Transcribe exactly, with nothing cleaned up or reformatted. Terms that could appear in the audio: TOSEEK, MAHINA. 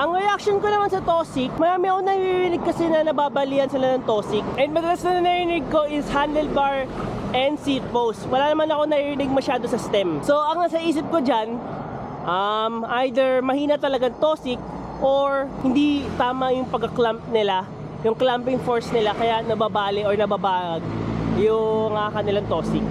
Ang reaction ko naman sa TOSEEK, marami akong naririnig kasi na nababalian sila ng TOSEEK. And madalas na naririnig ko is handlebar and seat post. Wala naman ako naririnig masyado sa stem. So ang nasa isip ko dyan, um, either mahina talagang TOSEEK or hindi tama yung pag-clamp nila, yung clamping force nila, kaya nababali or nababag yung uh, kanilang TOSEEK.